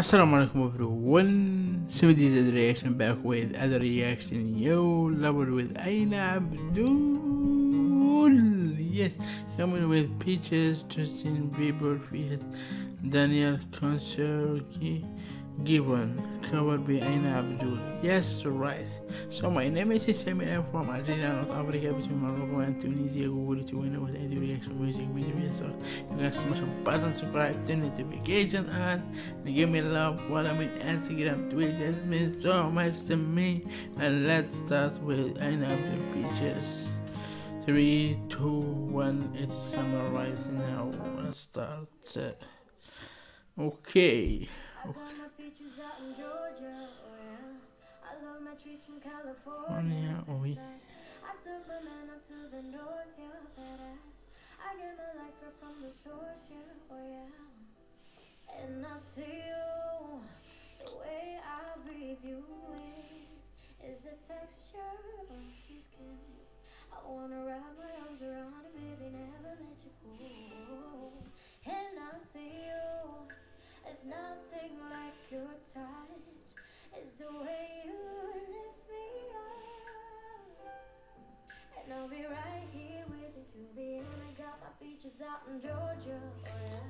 Assalamualaikum everyone, Simadi's reaction back with other reaction. Yo, level with Aina Abdul. Yes, coming with Peaches, Justin Bieber, Feid, Daniel Caesar, Giveon, covered by Aina Abdul. Yes, right. So my name is Samir. I'm from Algeria, North Africa, between Morocco and Tunisia. Google to win with any reaction music videos. You guys smash a button, subscribe, turn notification on, and give me love. What I mean, Instagram, Twitter, it means so much to me. And let's start with Aina Abdul Peaches. 3, 2, 1. It is coming right now. Let's start. Okay. Peaches out in Georgia, oh yeah. I love my trees from California, oh yeah. I took my man up to the north, yeah, badass. I get my life from the source, yeah, oh yeah. And I see you, the way I breathe you in is the texture of your skin. I wanna wrap my arms around it, baby, never let you go. And I see you, it's nothing like your touch. It's the way you lift me up, and I'll be right here with you till the end. I got my peaches out in Georgia, oh yeah.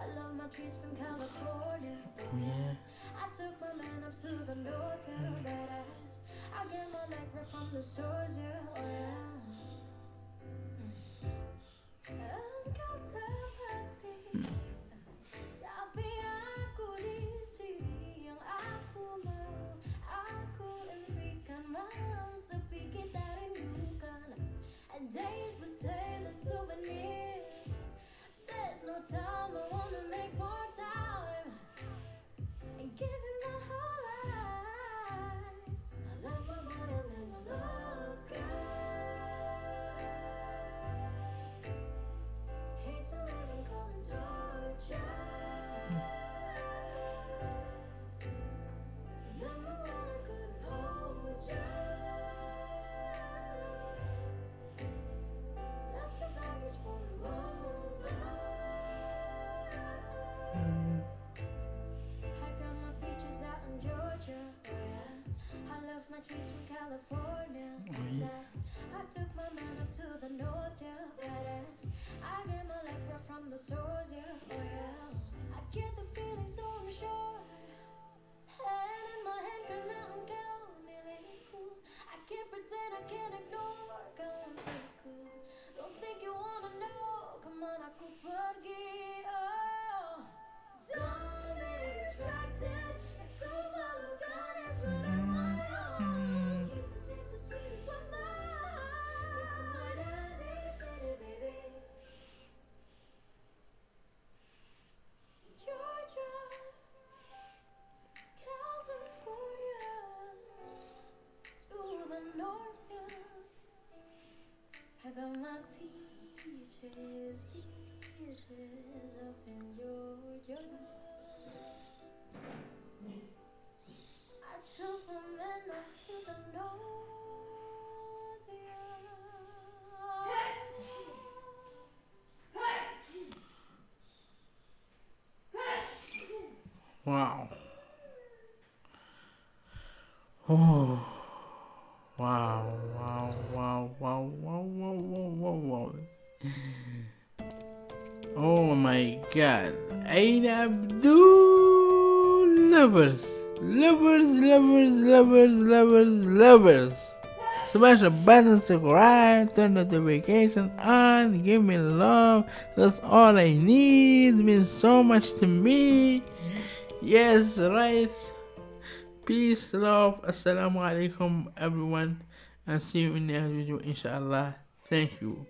I love my trees from California, oh yeah. I took my man up to the north, yeah, badass. I get my life right from the source, yeah, oh yeah. I got the plastic. Peaches up in Georgia. I took my man up to the north, yeah. Wow. Oh. Wow, wow, wow, wow, wow, wow, wow, wow, wow. Oh my god. Aina Abdul. Lovers. Lovers, lovers, lovers, lovers, lovers. Smash the button, subscribe, turn notification on, give me love. That's all I need. It means so much to me. Yes, right. Peace, love, assalamu alaikum everyone, and see you in the next video, inshallah. Thank you.